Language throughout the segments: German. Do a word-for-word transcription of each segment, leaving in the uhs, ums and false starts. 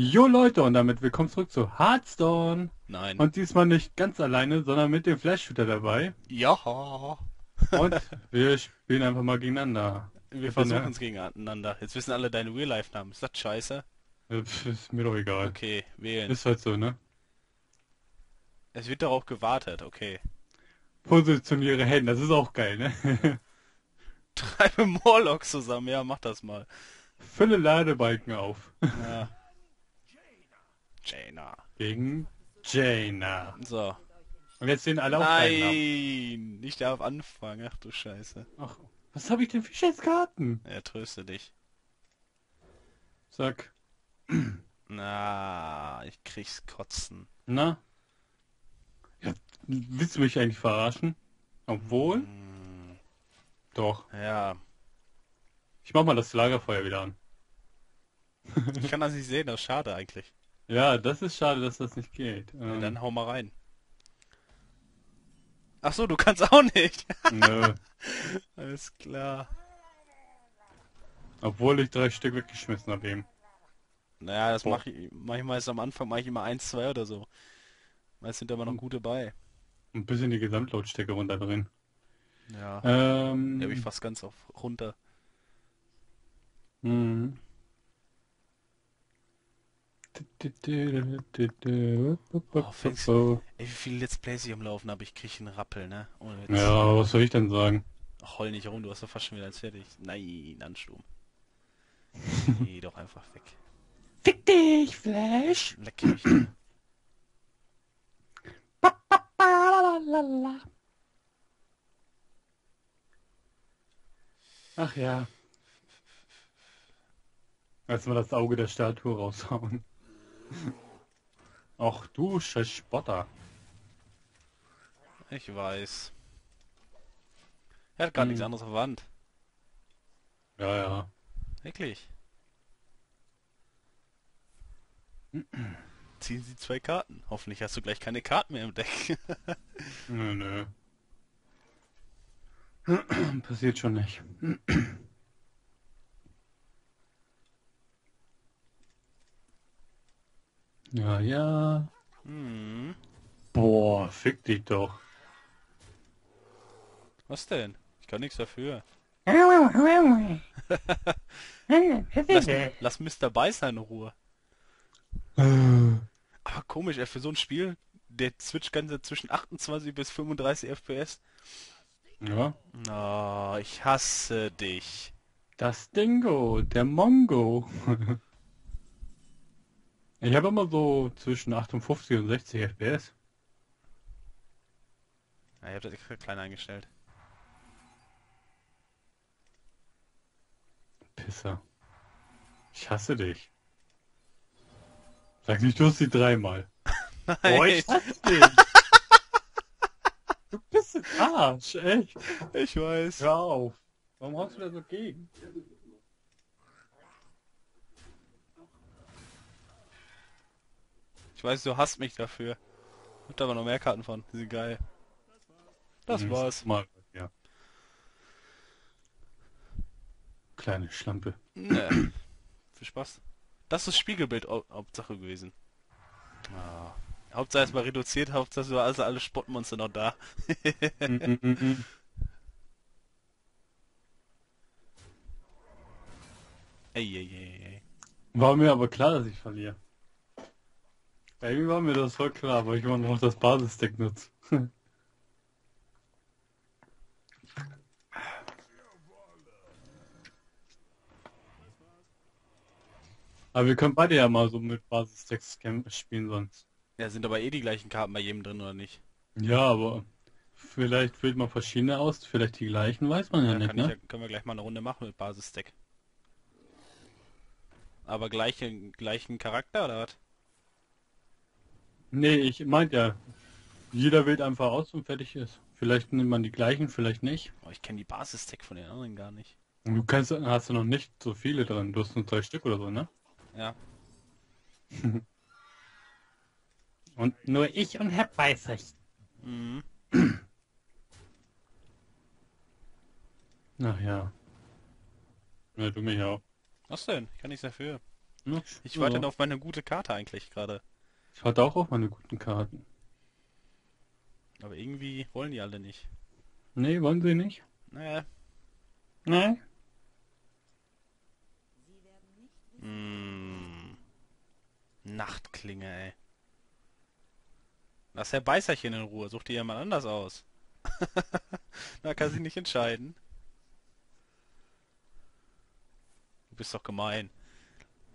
Jo Leute, und damit willkommen zurück zu Hearthstone. Nein. Und diesmal nicht ganz alleine, sondern mit dem Flash-Shooter dabei. Ja. Und wir spielen einfach mal gegeneinander. Wir versuchen uns gegeneinander. Jetzt wissen alle deine Real-Life-Namen. Ist das scheiße? Pff, ist mir doch egal. Okay, wählen. Ist halt so, ne? Es wird darauf gewartet, okay. Positioniere Helden, das ist auch geil, ne? Treibe Morlocks zusammen, ja, mach das mal. Fülle Ladebalken auf. Ja. Jaina. Gegen Jaina. So. Und jetzt sehen alle auf einen ab. Nein, ich darf anfangen. Ach du Scheiße. Ach, was habe ich denn für Schätzkarten? Ja, tröste dich. Sag. Na, ich krieg's kotzen. Na? Ja, willst du mich eigentlich verarschen? Obwohl? Hm. Doch. Ja. Ich mach mal das Lagerfeuer wieder an. Ich kann das nicht sehen, das ist schade eigentlich. Ja, das ist schade, dass das nicht geht. Ähm. Ja, dann hau mal rein. Ach so, du kannst auch nicht. Nö. Alles klar. Obwohl ich drei Stück weggeschmissen habe eben. Naja, das mache ich manchmal ist am Anfang, mache ich immer eins, zwei oder so. Meist sind da immer noch gute bei. Ein bisschen die Gesamtlautstärke runterdrehen. Ja. Ähm. Die habe ich fast ganz auf runter. Mhm. Oh, ey, wie viele Let's Plays ich am Laufen habe, ich kriege einen Rappel, ne? Ja, was soll ich denn sagen? Ach, heul nicht rum, du hast doch fast schon wieder alles fertig. Nein, Ansturm. Geh doch einfach weg. Fick dich, Flash! Leck mich. Ach ja. Erstmal das Auge der Statue raushauen. Ach du scheiß Spotter. Ich weiß. Er hat gar hm. nichts anderes auf der Wand. Ja, ja. Wirklich? Ziehen Sie zwei Karten. Hoffentlich hast du gleich keine Karten mehr im Deck. Nö, nö. Passiert schon nicht. Ja, ja. Hm. Boah, fick dich doch. Was denn? Ich kann nichts dafür. lass, lass Mister Beißer in Ruhe. Aber komisch, er für so ein Spiel, der switcht ganze zwischen achtundzwanzig bis fünfunddreißig F P S. Ja. Oh, ich hasse dich. Das Dingo, der Mongo. Ich habe immer so zwischen achtundfünfzig und sechzig F P S. Ja, ich habe das extra klein eingestellt. Pisser. Ich hasse dich. Sag nicht, du hast die dreimal. Nein. Oh, ich hasse dich. Du bist ein Arsch, echt. Ich weiß. Hör auf. Warum haust du da so gegen? Ich weiß, du hasst mich dafür. Ich hab da aber noch mehr Karten von. Die sind geil. Das mhm. war's. Mal, ja. Kleine Schlampe. Ja. Viel Spaß. Das ist Spiegelbild Hauptsache gewesen. Ah. Hauptsache erstmal reduziert, Hauptsache war also alle Spottmonster noch da. mhm, mh, mh. Ey, ey, ey, ey. War mir aber klar, dass ich verliere. Irgendwie war mir das voll klar, aber ich war noch das Basisdeck nutzt. Aber wir können beide ja mal so mit Basisdecks spielen sonst. Ja, sind aber eh die gleichen Karten bei jedem drin, oder nicht? Ja, aber vielleicht wählt man verschiedene aus, vielleicht die gleichen, weiß man ja, ja nicht, ne? Ja, können wir gleich mal eine Runde machen mit Basisdeck. Aber gleiche, gleichen Charakter, oder was? Nee, ich meinte ja, jeder wählt einfach aus und fertig ist. Vielleicht nimmt man die gleichen, vielleicht nicht. Oh, ich kenne die Basis-Tech von den anderen gar nicht. Und du kannst, hast du noch nicht so viele drin. Du hast nur drei Stück oder so, ne? Ja. Und nur ich und Herr Beißer. Mhm. Ach ja. Ja, du mich auch. Was denn? Ich kann nichts dafür. Ja, ich ja. warte auf meine gute Karte eigentlich gerade. Ich warte auch auf meine guten Karten. Aber irgendwie wollen die alle nicht. Nee, wollen sie nicht? Naja. Nee. Mmh. Nachtklinge, ey. Lass Herr Beißerchen in Ruhe, such dir jemand anders aus. Da kann sie nicht entscheiden. Du bist doch gemein.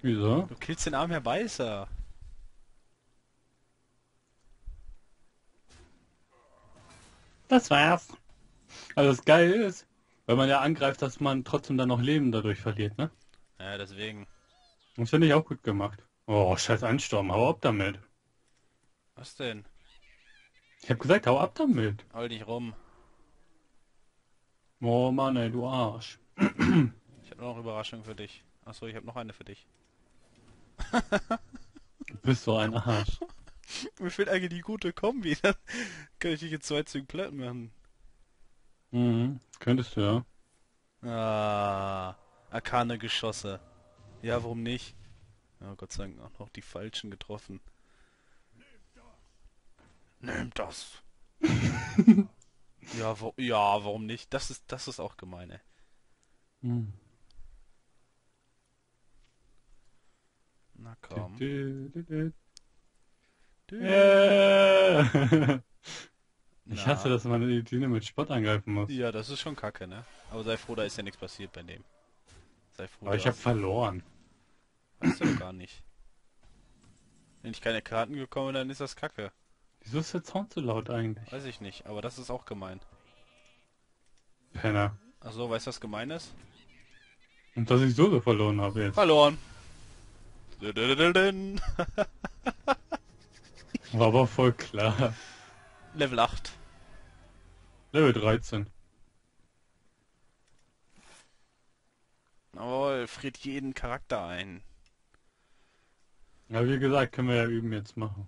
Wieso? Du killst den armen Herr Beißer. Das war's. Also das Geile ist, wenn man ja angreift, dass man trotzdem dann noch Leben dadurch verliert, ne? Ja, deswegen. Das finde ich auch gut gemacht. Oh, scheiß Ansturm, hau ab damit. Was denn? Ich hab gesagt, hau ab damit. Hau dich rum. Oh Mann, ey, du Arsch. Ich hab noch eine Überraschung für dich. Achso, ich hab noch eine für dich. Du bist so ein Arsch. Mir fehlt eigentlich die gute Kombi. Dann kann ich dich in zwei Zügen platt machen. Mhm, könntest du ja. Ah, Arkane Geschosse. Ja, warum nicht? Ja, Gott sei Dank auch noch die falschen getroffen. Nehmt das! ja, wo, ja, warum nicht? Das ist, das ist auch gemein, ey. Hm. Na komm. Du, du, du, du. Yeah. Ich hasse, dass man die Dine mit Spott angreifen muss. Ja, das ist schon kacke, ne? Aber sei froh, da ist ja nichts passiert bei dem. Sei froh. Aber ich hab verloren. Weißt du gar nicht. Wenn ich keine Karten bekomme, dann ist das kacke. Wieso ist der Sound so laut eigentlich? Weiß ich nicht, aber das ist auch gemein. Penner. Achso, weißt du, was gemein ist? Und dass ich so verloren habe jetzt. Verloren. War aber voll klar. Level acht. Level dreizehn. Jawohl, friert jeden Charakter ein. Ja, wie gesagt, können wir ja üben jetzt machen.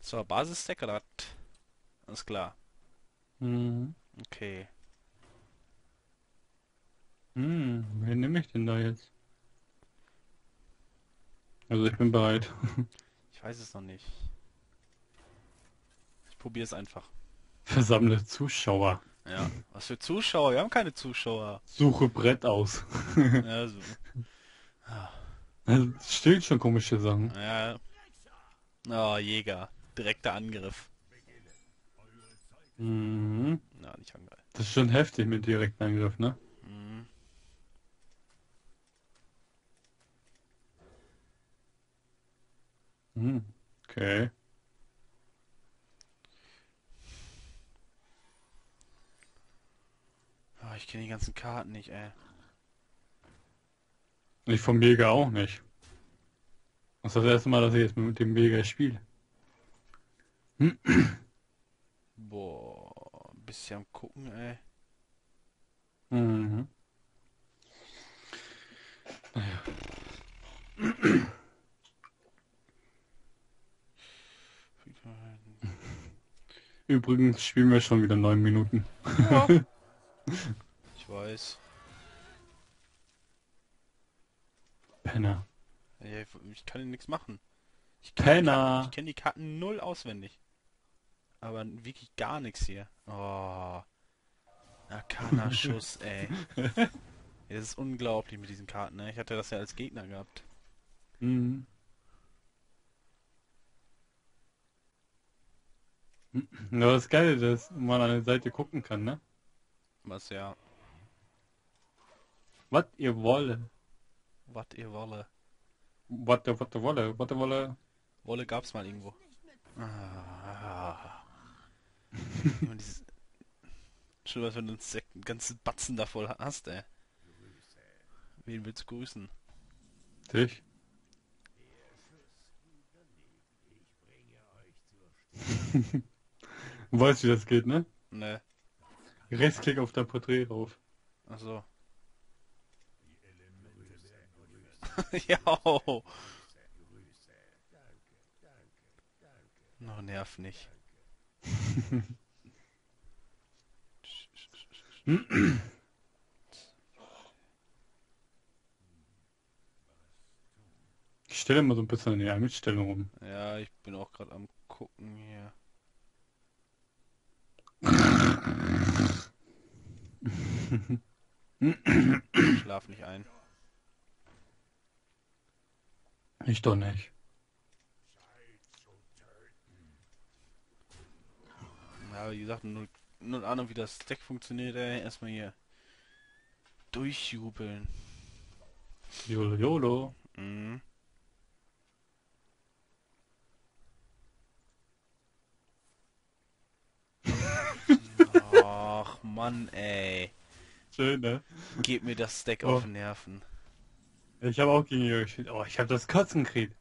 So, Basis-Stack oder was? Alles klar. Mhm. Okay. Hm, wen nehme ich denn da jetzt? Also ich bin bereit. Ich weiß es noch nicht. Ich probiere es einfach. Versammle Zuschauer. Ja, was für Zuschauer? Wir haben keine Zuschauer. Suche Brett aus. Ja, so. Ah. Also, es stehen schon komische Sachen. Ja. Oh, Jäger. Direkter Angriff. Mhm. Na, nicht angreifen. Das ist schon heftig mit direktem Angriff, ne? Mhm. Mhm. Okay. Oh, ich kenne die ganzen Karten nicht, ey. Ich vom Jäger auch nicht. Das ist das erste Mal, dass ich jetzt mit dem Jäger spiele. Hm. Boah, ein bisschen am Gucken, ey. Mhm. Naja. Übrigens spielen wir schon wieder neun Minuten. Ja. Ich weiß. Penner. Ich kann nichts machen. Ich kenne kenn die Karten null auswendig. Aber wirklich gar nichts hier. Oh. Arkana-Schuss, ey. Es ist unglaublich mit diesen Karten, ne? Ich hatte das ja als Gegner gehabt. Mhm. Ja, das ist geil, dass man an der Seite gucken kann, ne? Was ja. Was ihr wolle. Was ihr wolle. Was der wolle, was der wolle. Wolle gab's mal irgendwo. Ah. Schon was für einen ganzen Batzen da voll hast, ey. Wen willst du grüßen? Dich. Du weißt, wie das geht, ne? Ne. Rechtsklick auf dein Porträt rauf. Ach so. Ja. Noch nerv nicht. stelle mal so ein bisschen an die Einstellung rum. Ja, ich bin auch gerade am gucken hier. Ich schlaf nicht ein. Ich doch nicht. Ja, wie gesagt, null, null Ahnung, wie das Deck funktioniert, ey. Erstmal hier durchjubeln. Jolo, jolo. Mhm. Ach Mann, ey. Schön, ne? Geht mir das Deck oh. auf den Nerven. Ich habe auch gegen ihr gespielt. Oh, ich habe das Kotzen gekriegt.